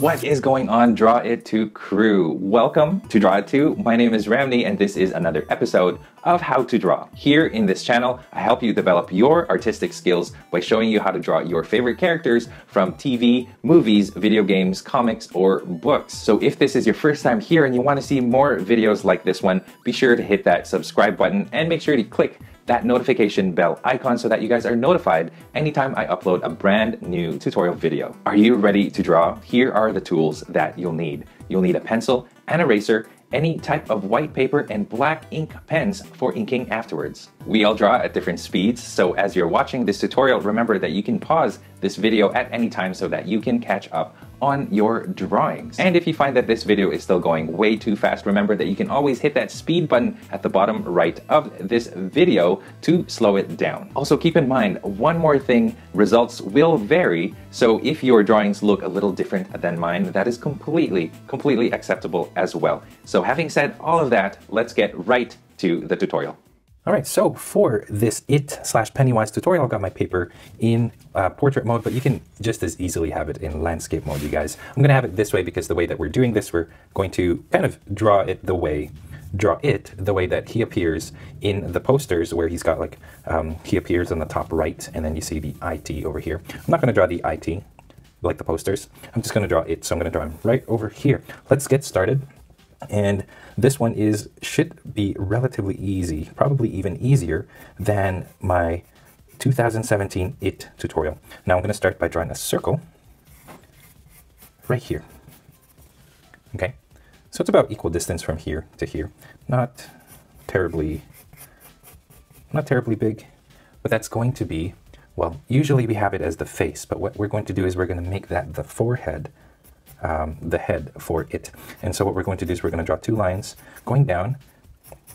What is going on, Draw It Too crew? Welcome to Draw It Too. My name is Ramny and this is another episode of How to Draw. Here in this channel, I help you develop your artistic skills by showing you how to draw your favorite characters from TV, movies, video games, comics, or books. So if this is your first time here and you want to see more videos like this one, be sure to hit that subscribe button and make sure to click that notification bell icon so that you guys are notified anytime I upload a brand new tutorial video. Are you ready to draw? Here are the tools that you'll need. You'll need a pencil, an eraser, any type of white paper, and black ink pens for inking afterwards. We all draw at different speeds, so as you're watching this tutorial, remember that you can pause this video at any time so that you can catch up on your drawings. And if you find that this video is still going way too fast, remember that you can always hit that speed button at the bottom right of this video to slow it down. Also keep in mind one more thing, results will vary, so if your drawings look a little different than mine, that is completely acceptable as well. So having said all of that, let's get right to the tutorial. All right, so for this It/Pennywise tutorial, I've got my paper in portrait mode, but you can just as easily have it in landscape mode, you guys. I'm gonna have it this way because the way that we're doing this, we're going to kind of draw it the way that he appears in the posters where he's got like, he appears on the top right, and then you see the IT over here. I'm not gonna draw the IT like the posters. I'm just gonna draw it, so I'm gonna draw him right over here. Let's get started. And this one should be relatively easy, probably even easier than my 2017 IT tutorial. Now I'm going to start by drawing a circle right here. Okay, so it's about equal distance from here to here. Not terribly big, but that's going to be, well, usually we have it as the face, but what we're going to do is we're going to make that the forehead. The head for it. And so what we're going to do is we're going to draw two lines going down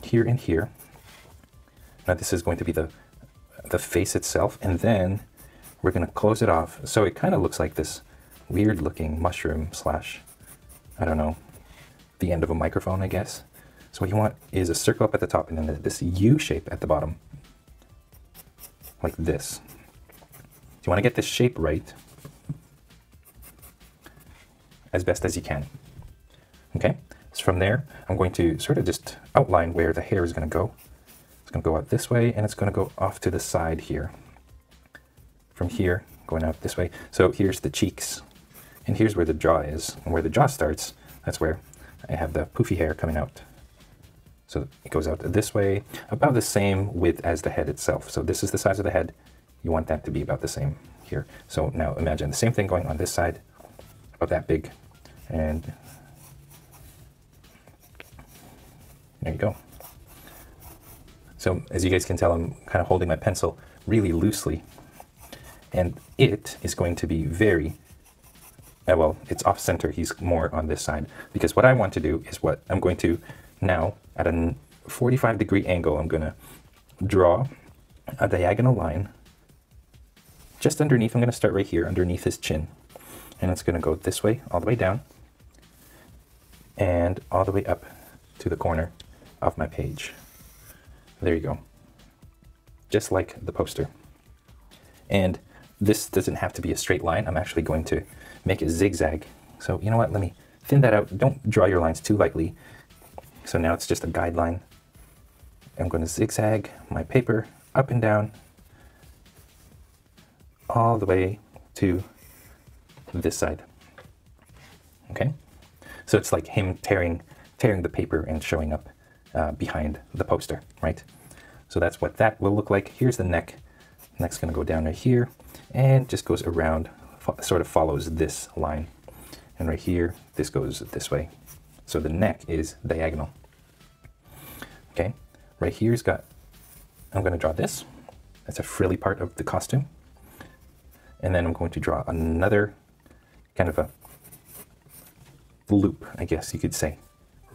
here and here. Now this is going to be the face itself, and then we're going to close it off so it kind of looks like this weird looking mushroom slash, I don't know, the end of a microphone, I guess. So what you want is a circle up at the top and then this U shape at the bottom, like this. So you want to get this shape right as best as you can. Okay, so from there, I'm going to sort of just outline where the hair is gonna go. It's gonna go out this way, and it's gonna go off to the side here. From here, going out this way. So here's the cheeks, and here's where the jaw is, and where the jaw starts, that's where I have the poofy hair coming out. So it goes out this way, about the same width as the head itself. So this is the size of the head. You want that to be about the same here. So now imagine the same thing going on this side, about that big, and there you go. So as you guys can tell, I'm kind of holding my pencil really loosely, and it is going to be very, well, it's off center. He's more on this side, because what I want to do is what I'm going to now at a 45-degree angle, I'm going to draw a diagonal line just underneath. I'm going to start right here underneath his chin. And it's gonna go this way, all the way down, and all the way up to the corner of my page. There you go. Just like the poster. And this doesn't have to be a straight line. I'm actually going to make it zigzag. So you know what, let me thin that out. Don't draw your lines too lightly. So now it's just a guideline. I'm gonna zigzag my paper up and down, all the way to this side. Okay, so it's like him tearing the paper and showing up behind the poster, right? So that's what that will look like. Here's the neck. Neck's gonna go down right here and just goes around, sort of follows this line, and right here this goes this way. So the neck is diagonal. Okay, right here's got, I'm gonna draw this, that's a frilly part of the costume, and then I'm going to draw another kind of a loop, I guess you could say.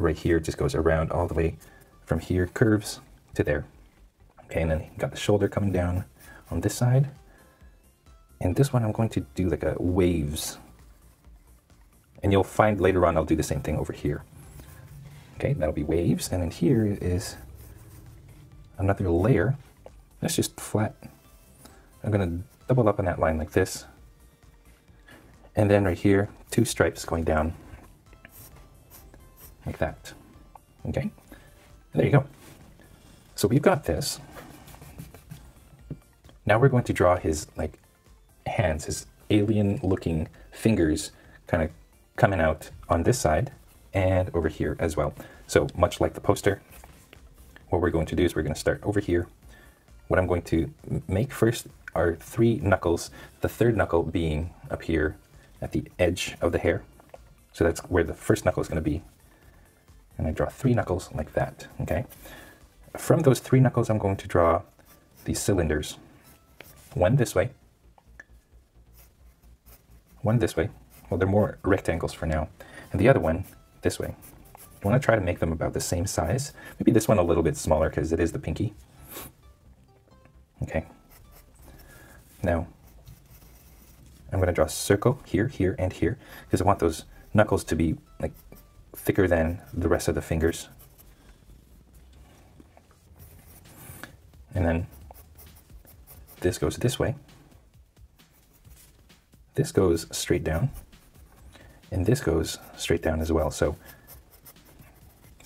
Right here, it just goes around all the way from here, curves to there. Okay, and then you got the shoulder coming down on this side. And this one, I'm going to do like a waves. And you'll find later on, I'll do the same thing over here. Okay, that'll be waves. And then here is another layer. That's just flat. I'm gonna double up on that line like this. And then right here, two stripes going down like that. Okay, there you go. So we've got this. Now we're going to draw his like hands, his alien looking fingers kind of coming out on this side and over here as well. So much like the poster, what we're going to do is we're going to start over here. What I'm going to make first are three knuckles, the third knuckle being up here at the edge of the hair. So that's where the first knuckle is going to be. And I draw three knuckles like that, okay? From those three knuckles, I'm going to draw these cylinders. One this way, one this way. Well, they're more rectangles for now. And the other one this way. You want to try to make them about the same size. Maybe this one a little bit smaller because it is the pinky. Okay. Now, I'm going to draw a circle here, here, and here, because I want those knuckles to be like thicker than the rest of the fingers. And then this goes this way. This goes straight down. And this goes straight down as well. So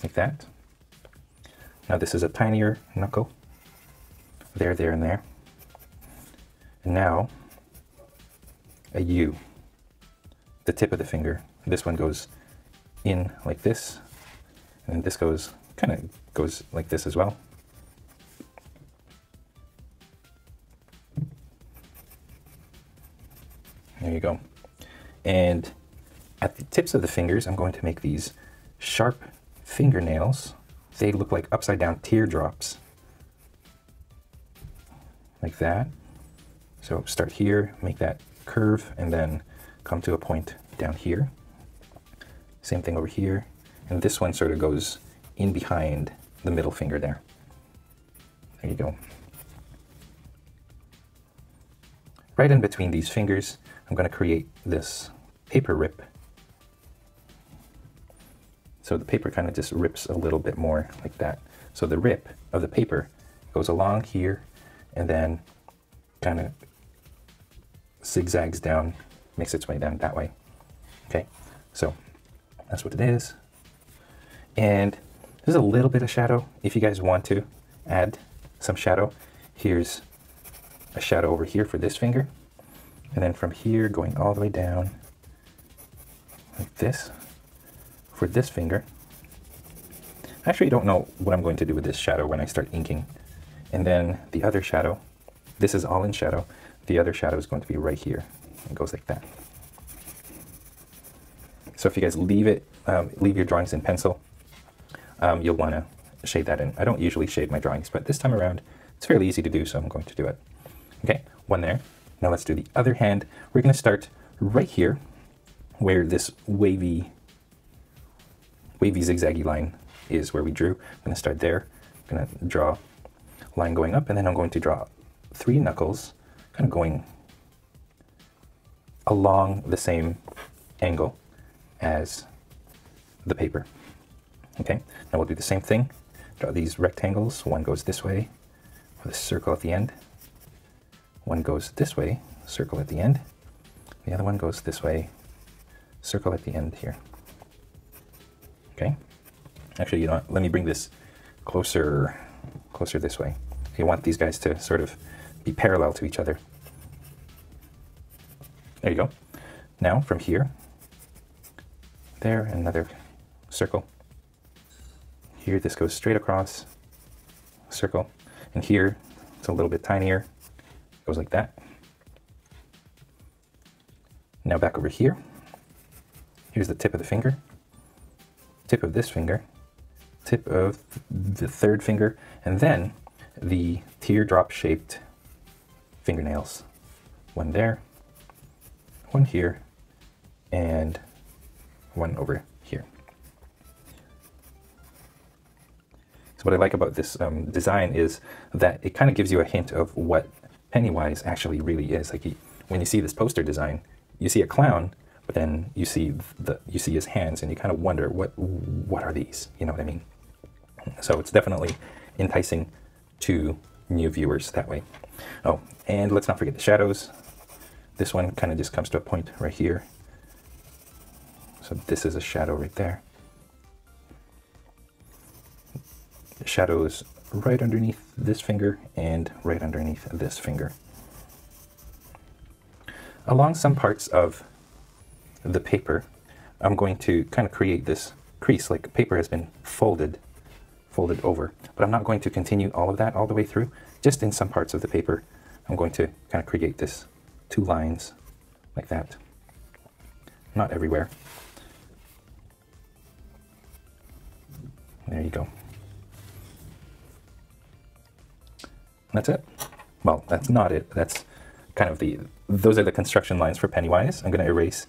like that. Now this is a tinier knuckle. There, there, and there. And now a U, the tip of the finger. This one goes in like this, and then this goes kind of goes like this as well. There you go. And at the tips of the fingers, I'm going to make these sharp fingernails. They look like upside down teardrops. Like that. So start here, make that curve, and then come to a point down here. Same thing over here. And this one sort of goes in behind the middle finger there. There you go. Right in between these fingers, I'm going to create this paper rip. So the paper kind of just rips a little bit more like that. So the rip of the paper goes along here and then kind of zigzags down, makes its way down that way. Okay, so that's what it is. And there's a little bit of shadow if you guys want to add some shadow. Here's a shadow over here for this finger. And then from here going all the way down like this for this finger. I actually don't know what I'm going to do with this shadow when I start inking. And then the other shadow, this is all in shadow. The other shadow is going to be right here. It goes like that. So if you guys leave it, leave your drawings in pencil, you'll want to shade that in. I don't usually shade my drawings, but this time around, it's fairly easy to do, so I'm going to do it. Okay, one there. Now let's do the other hand. We're going to start right here, where this wavy zigzaggy line is where we drew. I'm going to start there. I'm going to draw a line going up, and then I'm going to draw three knuckles, kind of going along the same angle as the paper. Okay, now we'll do the same thing. Draw these rectangles. One goes this way with a circle at the end. One goes this way, circle at the end. The other one goes this way, circle at the end here. Okay. Actually, you know what? Let me bring this closer this way. You want these guys to sort of be parallel to each other. There you go. Now from here, there, another circle. Here, this goes straight across, circle. And here, it's a little bit tinier. Goes like that. Now back over here. Here's the tip of the finger, tip of this finger, tip of the third finger, and then the teardrop shaped fingernails. One there, one here, and one over here. So what I like about this design is that it kind of gives you a hint of what Pennywise actually really is. Like when you see this poster design, you see a clown, but then you see his hands, and you kind of wonder what are these? You know what I mean? So it's definitely enticing to new viewers that way. Oh, and let's not forget the shadows. This one kind of just comes to a point right here, So this is a shadow right there. The shadow is right underneath this finger and right underneath this finger. Along some parts of the paper, I'm going to kind of create this crease, like paper has been folded over, but I'm not going to continue all of that all the way through. Just in some parts of the paper, I'm going to kind of create this 2 lines like that. Not everywhere. There you go. That's it. Well, that's not it. That's kind of the, those are the construction lines for Pennywise. I'm going to erase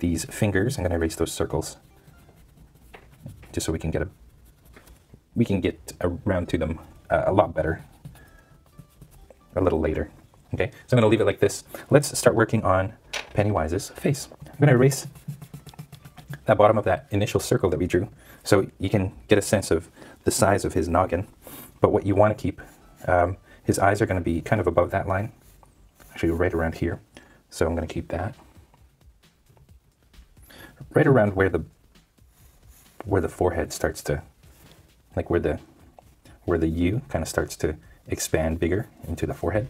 these fingers. I'm going to erase those circles just so we can get around to them a lot better a little later. Okay, so I'm going to leave it like this. Let's start working on Pennywise's face. I'm going to erase that bottom of that initial circle that we drew so you can get a sense of the size of his noggin. But what you want to keep, his eyes are going to be kind of above that line, actually right around here. So I'm going to keep that. Right around where the forehead starts to, like where the U kind of starts to expand bigger into the forehead.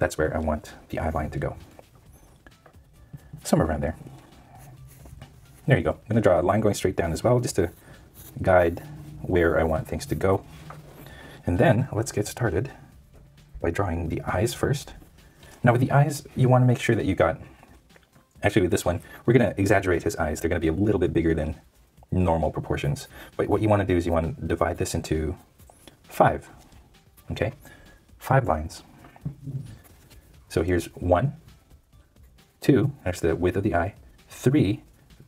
That's where I want the eye line to go. Somewhere around there. There you go. I'm going to draw a line going straight down as well, just to guide where I want things to go. And then let's get started by drawing the eyes first. Now with the eyes, you want to make sure that you got, actually with this one, we're going to exaggerate his eyes. They're going to be a little bit bigger than normal proportions. But what you want to do is you want to divide this into 5, okay? 5 lines. So here's 1, 2, that's the width of the eye, 3,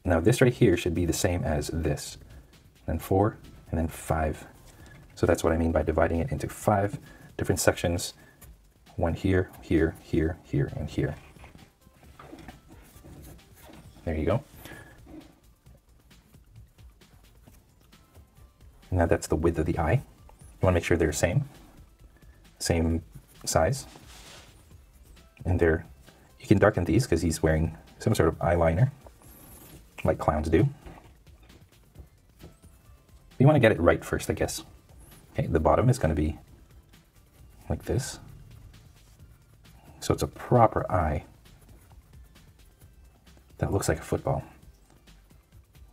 now this right here should be the same as this, then 4, and then 5. So that's what I mean by dividing it into 5 different sections, one here, here, here, here, and here. There you go. Now that's the width of the eye. You want to make sure they're same size. And they're, you can darken these because he's wearing some sort of eyeliner, like clowns do. But you want to get it right first, I guess. Okay, the bottom is going to be like this. So it's a proper eye that looks like a football.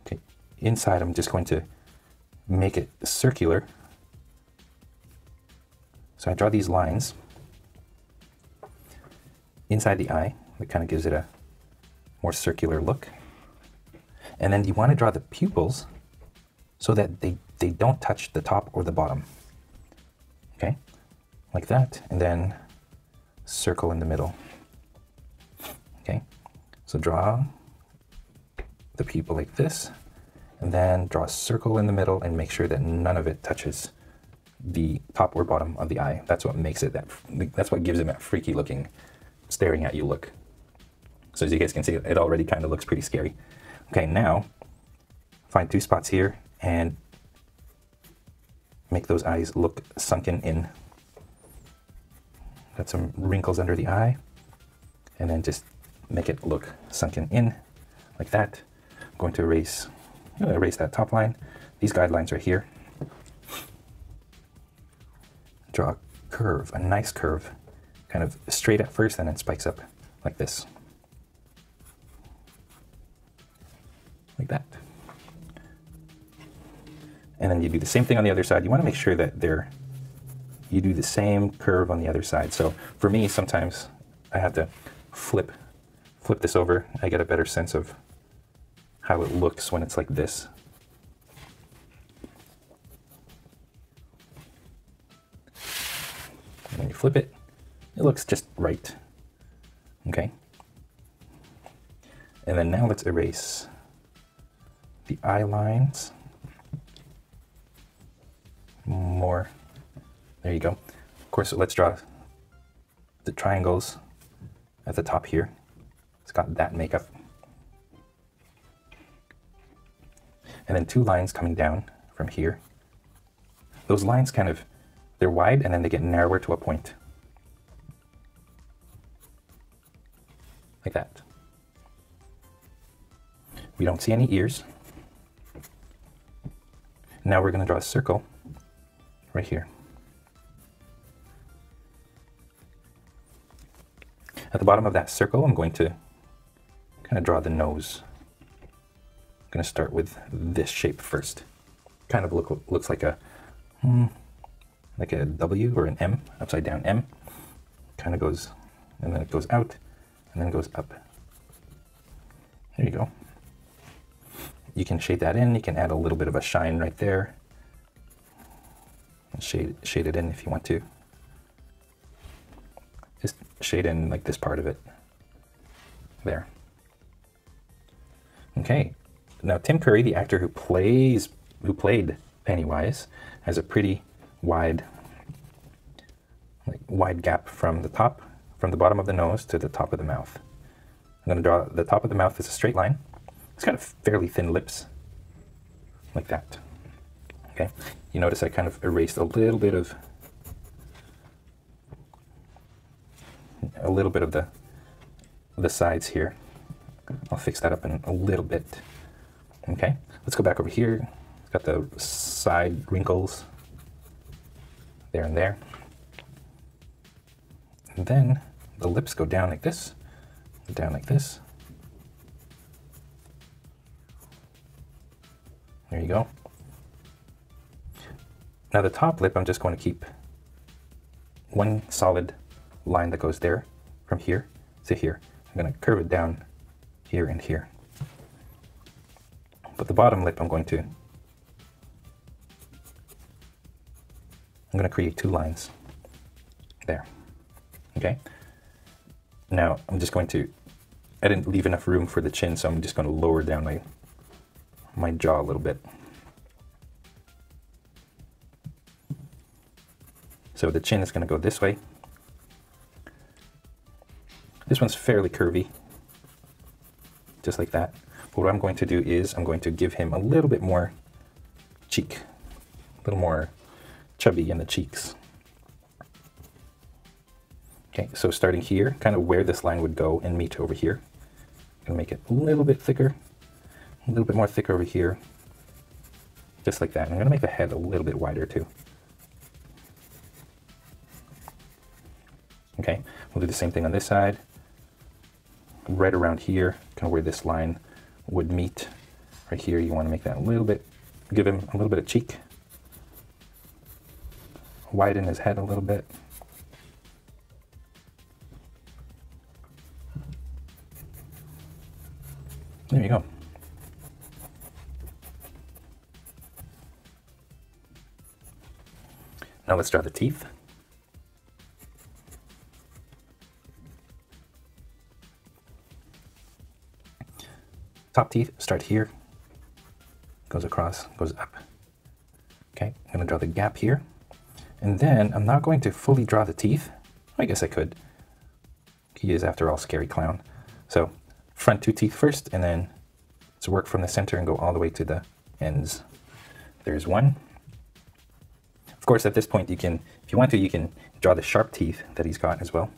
Okay, inside I'm just going to make it circular. So I draw these lines inside the eye. It kind of gives it a more circular look. And then you want to draw the pupils so that they don't touch the top or the bottom. Okay, like that, and then circle in the middle. Okay, so draw the pupil like this, and then draw a circle in the middle and make sure that none of it touches the top or bottom of the eye. That's what makes it, that's what gives him that freaky looking, staring at you look. So as you guys can see, it already kind of looks pretty scary. Okay, now find 2 spots here and make those eyes look sunken in. Got some wrinkles under the eye, and then just make it look sunken in like that. I'm going to erase that top line. These guidelines are here. Draw a curve, a nice curve, kind of straight at first, and then it spikes up like this. Like that. And then you do the same thing on the other side. You want to make sure that you do the same curve on the other side. So for me, sometimes I have to flip this over. I get a better sense of how it looks when it's like this. And when you flip it, it looks just right. Okay. And then now let's erase the eye lines. More. There you go. Of course, let's draw the triangles at the top here. It's got that makeup. And then 2 lines coming down from here. Those lines kind of, they're wide and then they get narrower to a point. Like that. We don't see any ears. Now we're going to draw a circle right here. At the bottom of that circle, I'm going to kind of draw the nose. I'm going to start with this shape first. Kind of looks like a W or an M, upside down M. Kind of goes, and then it goes out, and then it goes up. There you go. You can shade that in. You can add a little bit of a shine right there. And shade it in if you want to. Just shade in like this part of it. There. Okay. Now Tim Curry, the actor who played Pennywise, has a pretty wide gap from the top, from the bottom of the nose to the top of the mouth. I'm going to draw the top of the mouth as a straight line. It's kind of fairly thin lips, like that. Okay, you notice I kind of erased a little bit of the sides here. I'll fix that up in a little bit. Okay, let's go back over here. It's got the side wrinkles there and there. And then the lips go down like this, down like this. There you go. Now the top lip, I'm just going to keep one solid line that goes there from here to here. I'm going to curve it down here and here. But the bottom lip, I'm going to create two lines there. Okay. Now I'm just going to, I didn't leave enough room for the chin, so I'm just going to lower down my jaw a little bit. So the chin is going to go this way. This one's fairly curvy, just like that. But what I'm going to do is I'm going to give him a little bit more cheek, a little more chubby in the cheeks. Okay, so starting here, kind of where this line would go and meet over here. I'm going to make it a little bit thicker. A little bit more thick over here, just like that. And I'm going to make the head a little bit wider too. Okay, we'll do the same thing on this side. Right around here, kind of where this line would meet. Right here, you want to make that a little bit, give him a little bit of cheek. Widen his head a little bit. There you go. Now let's draw the teeth. Top teeth start here, goes across, goes up. Okay, I'm going to draw the gap here. And then I'm not going to fully draw the teeth. I guess I could. He is, after all, Scary Clown. So front two teeth first, and then let's work from the center and go all the way to the ends. There's one. Of course, at this point, you can, if you want to, you can draw the sharp teeth that he's got as well.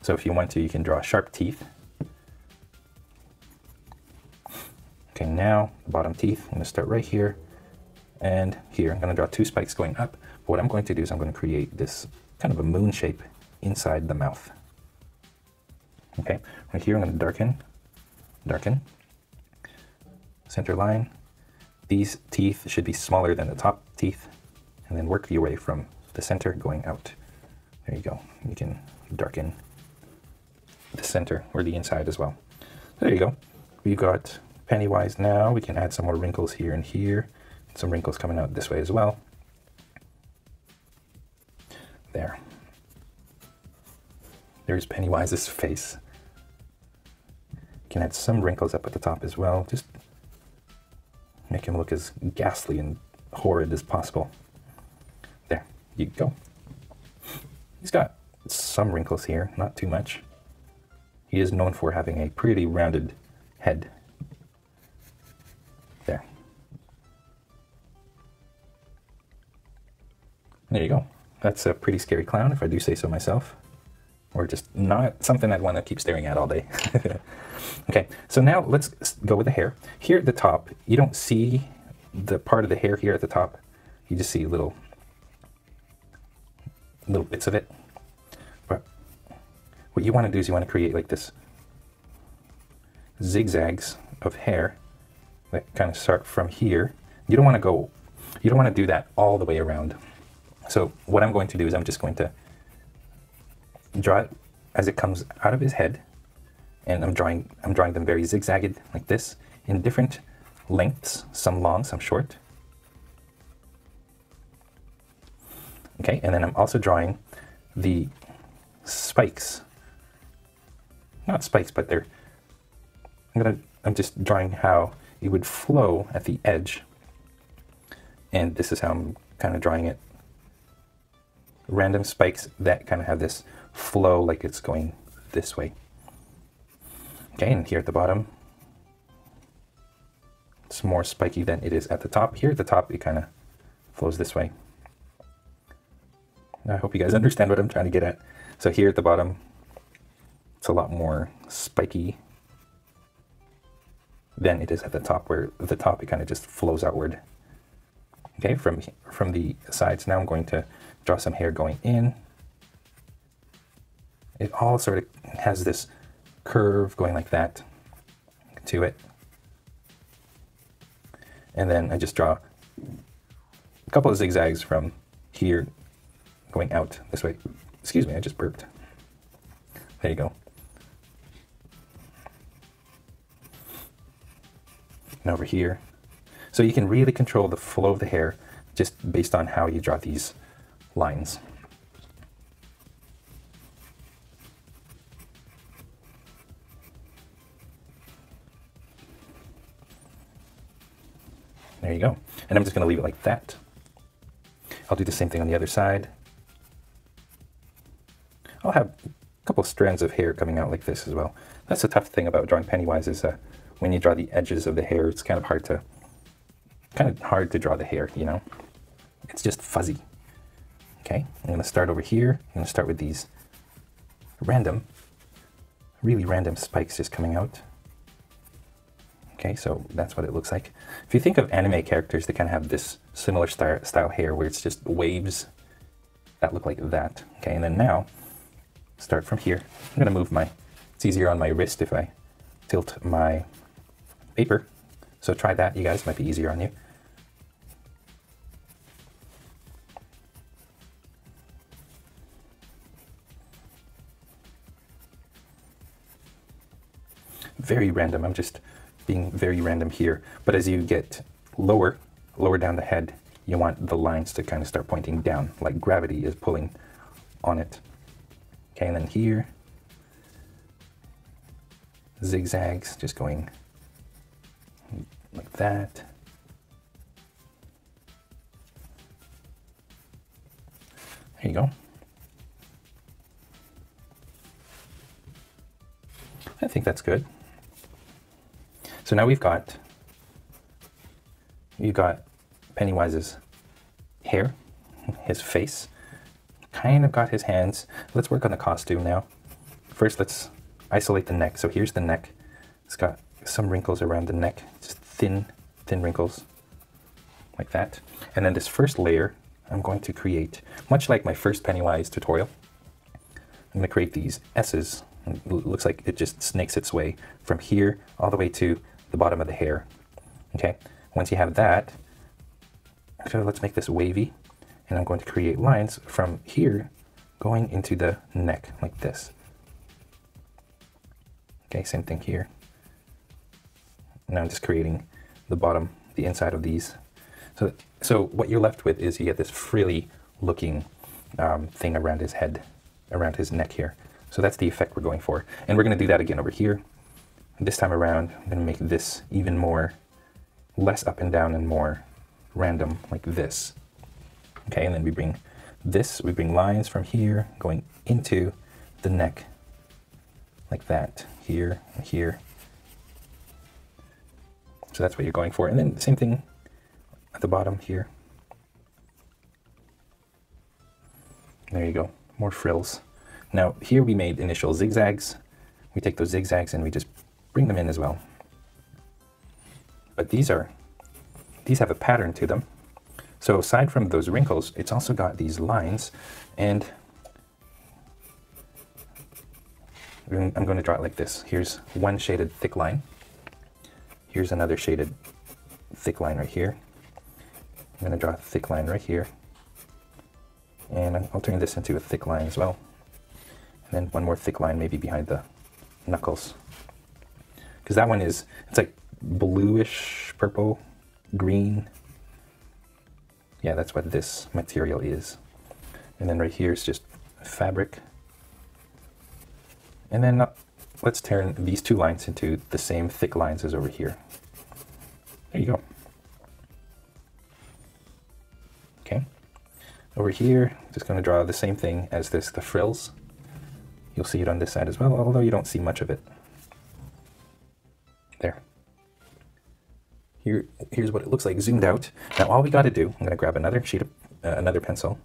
So if you want to, you can draw sharp teeth. Okay, now the bottom teeth, I'm going to start right here and here. I'm going to draw two spikes going up. But what I'm going to do is I'm going to create this kind of a moon shape inside the mouth. Okay, right here I'm going to darken, center line. These teeth should be smaller than the top teeth, and then work your way from the center going out. There you go. You can darken the center or the inside as well. There you go. We've got Pennywise now. We can add some more wrinkles here and here. Some wrinkles coming out this way as well. There. There's Pennywise's face. You can add some wrinkles up at the top as well. Just make him look as ghastly and horrid as possible. There you go. He's got some wrinkles here, not too much. He is known for having a pretty rounded head. There. There you go. That's a pretty scary clown, if I do say so myself. or just not something I'd want to keep staring at all day. Okay, so now let's go with the hair. Here at the top, you don't see the part of the hair here at the top. You just see little bits of it. But what you want to do is you want to create like this zigzags of hair that kind of start from here. You don't want to do that all the way around. So what I'm going to do is I'm just going to draw it as it comes out of his head, and I'm drawing them very zigzagged like this in different lengths, some long, some short. Okay, and then I'm also drawing the spikes. Not spikes, but they're I'm just drawing how it would flow at the edge. And this is how I'm kind of drawing it. Random spikes that kind of have this flow like it's going this way. Okay, and here at the bottom, it's more spiky than it is at the top. Here at the top, it kind of flows this way. I hope you guys understand what I'm trying to get at. So here at the bottom, it's a lot more spiky than it is at the top, where at the top it kind of just flows outward. Okay, from the sides, now I'm going to draw some hair going in. It all sort of has this curve going like that to it. And then I just draw a couple of zigzags from here going out this way. Excuse me, I just burped. There you go. And over here. So you can really control the flow of the hair just based on how you draw these lines. There you go. And I'm just going to leave it like that. I'll do the same thing on the other side. I'll have a couple strands of hair coming out like this as well. That's the tough thing about drawing Pennywise is when you draw the edges of the hair, it's kind of hard to draw the hair, you know? It's just fuzzy. Okay, I'm gonna start over here. I'm gonna start with these random, really random spikes just coming out. Okay, so that's what it looks like. If you think of anime characters, they kind of have this similar style hair where it's just waves that look like that. Okay, and then now, start from here. I'm gonna move my, it's easier on my wrist if I tilt my paper. So try that, you guys, might be easier on you. Very random, I'm just being very random here. But as you get lower down the head, you want the lines to kind of start pointing down, like gravity is pulling on it. Okay, and then here, zigzags, just going like that. There you go. I think that's good. So now you've got Pennywise's hair, his face, kind of got his hands. Let's work on the costume now. First, let's isolate the neck. So here's the neck. It's got some wrinkles around the neck, just thin wrinkles like that. And then this first layer, I'm going to create, much like my first Pennywise tutorial, I'm gonna create these S's. And it looks like it just snakes its way from here all the way to the bottom of the hair. Okay, once you have that, so let's make this wavy, and I'm going to create lines from here going into the neck like this. Okay, same thing here. Now I'm just creating the bottom, the inside of these. So what you're left with is you get this frilly looking thing around his head, around his neck here. So that's the effect we're going for. And we're gonna do that again over here. This time around, I'm gonna make this even more, less up and down and more random like this. Okay, and then we bring lines from here going into the neck like that, here and here. So that's what you're going for. And then same thing at the bottom here. There you go, more frills. Now here we made initial zigzags. We take those zigzags and we just bring them in as well. But these have a pattern to them. So aside from those wrinkles, it's also got these lines, and I'm going to draw it like this. Here's one shaded thick line. Here's another shaded thick line right here. I'm going to draw a thick line right here. And I'll turn this into a thick line as well. And then one more thick line maybe behind the knuckles. Because that one is, it's like bluish, purple, green. Yeah, that's what this material is. And then right here is just fabric. And then let's turn these two lines into the same thick lines as over here. There you go. Okay. Over here, just going to draw the same thing as this, the frills. You'll see it on this side as well, although you don't see much of it. There. Here's what it looks like zoomed out. Now all we got to do, I'm going to grab another sheet of another pencil,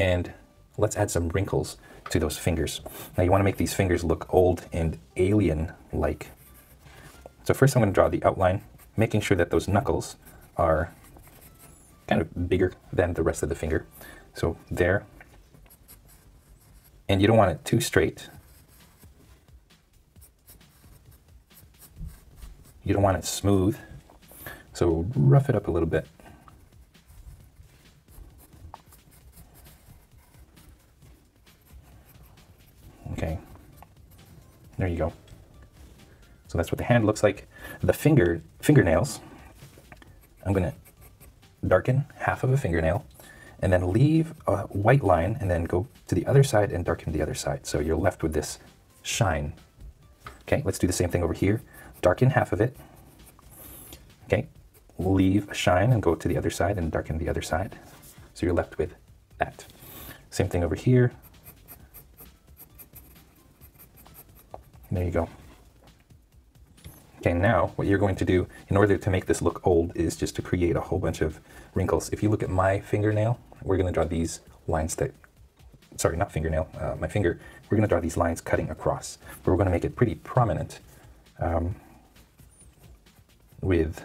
and let's add some wrinkles to those fingers. Now you want to make these fingers look old and alien-like. So first I'm going to draw the outline, making sure that those knuckles are kind of bigger than the rest of the finger. So there. And you don't want it too straight. You don't want it smooth. So rough it up a little bit. Okay, there you go. So that's what the hand looks like. The fingernails, I'm gonna darken half of a fingernail and then leave a white line and then go to the other side and darken the other side. So you're left with this shine. Okay, let's do the same thing over here. Darken half of it. Okay, leave a shine and go to the other side and darken the other side. So you're left with that. Same thing over here. There you go. Okay, now what you're going to do in order to make this look old is just to create a whole bunch of wrinkles. If you look at my fingernail, we're going to draw these lines that, sorry, not fingernail, my finger, we're going to draw these lines cutting across, but we're going to make it pretty prominent with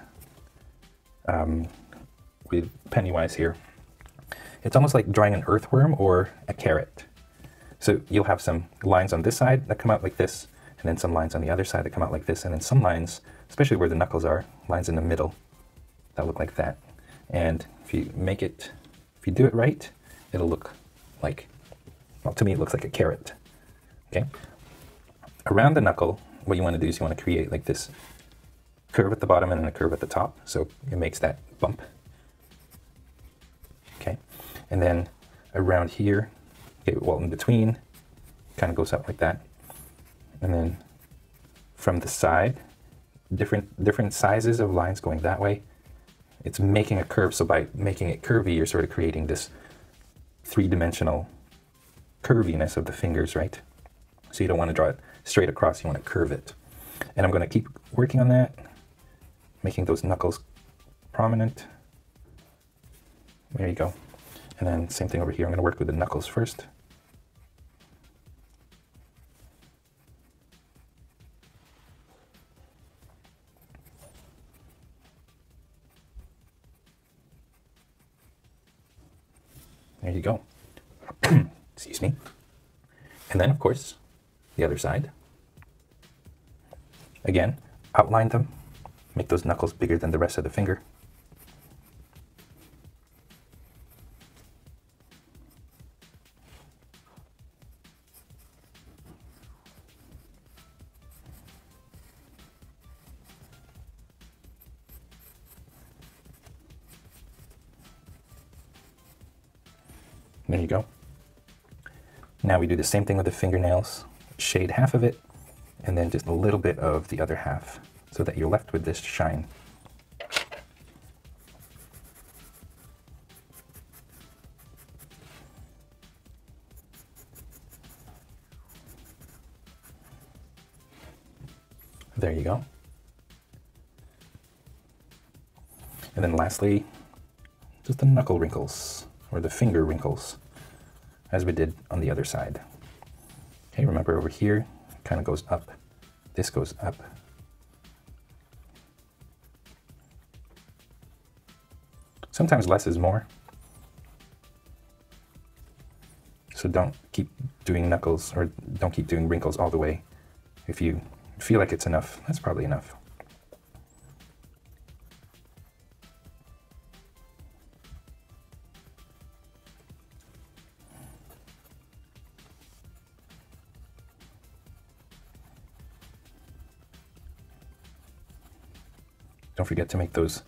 Pennywise here. It's almost like drawing an earthworm or a carrot. So you'll have some lines on this side that come out like this, and then some lines on the other side that come out like this, and then some lines, especially where the knuckles are, lines in the middle that look like that. And if you do it right, it'll look like, well, to me it looks like a carrot. Okay? Around the knuckle, what you want to do is you want to create like this curve at the bottom and then a curve at the top, so it makes that bump. Okay? And then around here, okay, well in between, kind of goes up like that. And then from the side, different sizes of lines going that way. It's making a curve, so by making it curvy, you're sort of creating this three-dimensional curviness of the fingers, right? So you don't want to draw it straight across, you want to curve it. And I'm going to keep working on that, making those knuckles prominent. There you go. And then same thing over here, I'm going to work with the knuckles first. There you go. Excuse me. And then, of course, the other side. Again, outline them. Make those knuckles bigger than the rest of the finger. There you go. Now we do the same thing with the fingernails. Shade half of it, and then just a little bit of the other half, so that you're left with this shine. There you go. And then lastly, just the knuckle wrinkles, or the finger wrinkles, as we did on the other side. Hey, remember over here, it kind of goes up. This goes up. Sometimes less is more. So don't keep doing knuckles or don't keep doing wrinkles all the way. If you feel like it's enough, that's probably enough. Don't forget to make those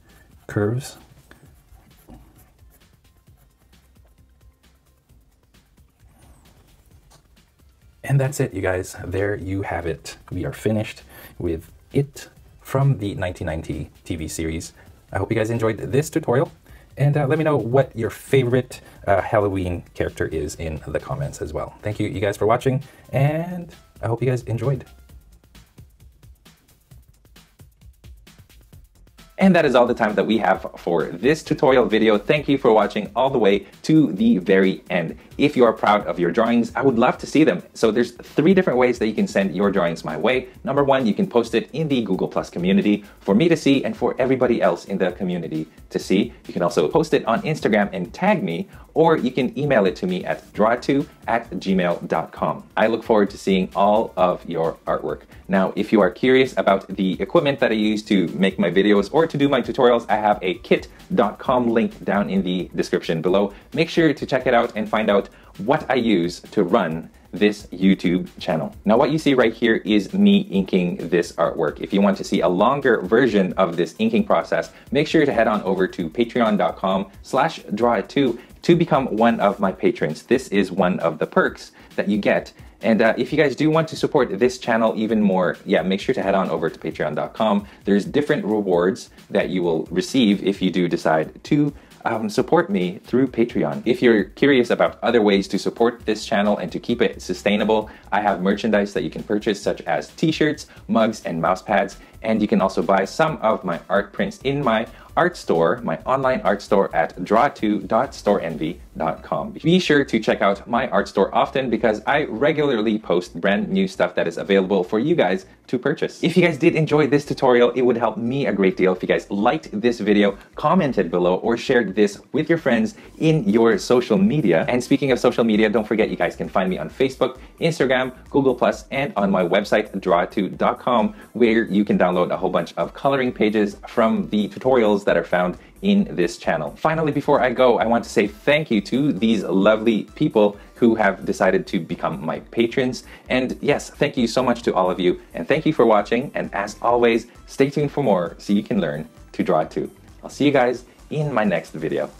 curves. And that's it, you guys. There you have it. We are finished with It from the 1990 TV series. I hope you guys enjoyed this tutorial. And let me know what your favorite Halloween character is in the comments as well. Thank you guys for watching, and I hope you guys enjoyed. And that is all the time that we have for this tutorial video. Thank you for watching all the way to the very end. If you are proud of your drawings, I would love to see them. So there's 3 different ways that you can send your drawings my way. Number 1, you can post it in the Google Plus community for me to see and for everybody else in the community to see. You can also post it on Instagram and tag me, or you can email it to me at drawtoo@gmail.com. I look forward to seeing all of your artwork. Now, if you are curious about the equipment that I use to make my videos or to do my tutorials, I have a kit.com link down in the description below. Make sure to check it out and find out what I use to run this YouTube channel. Now, what you see right here is me inking this artwork. If you want to see a longer version of this inking process, make sure to head on over to patreon.com/drawitto to become one of my patrons. This is one of the perks that you get. And if you guys do want to support this channel even more, yeah, make sure to head on over to patreon.com. There's different rewards that you will receive if you do decide to support me through Patreon. If you're curious about other ways to support this channel and to keep it sustainable, I have merchandise that you can purchase, such as t-shirts, mugs, and mouse pads. And you can also buy some of my art prints in my art store, my online art store at drawtoo.storeenvy.com. Be sure to check out my art store often because I regularly post brand new stuff that is available for you guys to purchase. If you guys did enjoy this tutorial, it would help me a great deal if you guys liked this video, commented below, or shared this with your friends in your social media. And speaking of social media, don't forget you guys can find me on Facebook, Instagram, Google+, and on my website, drawtoo.com, where you can download a whole bunch of coloring pages from the tutorials that are found in this channel. Finally, before I go, I want to say thank you to these lovely people who have decided to become my patrons. And yes, thank you so much to all of you. And thank you for watching. And as always, stay tuned for more so you can learn to draw too. I'll see you guys in my next video.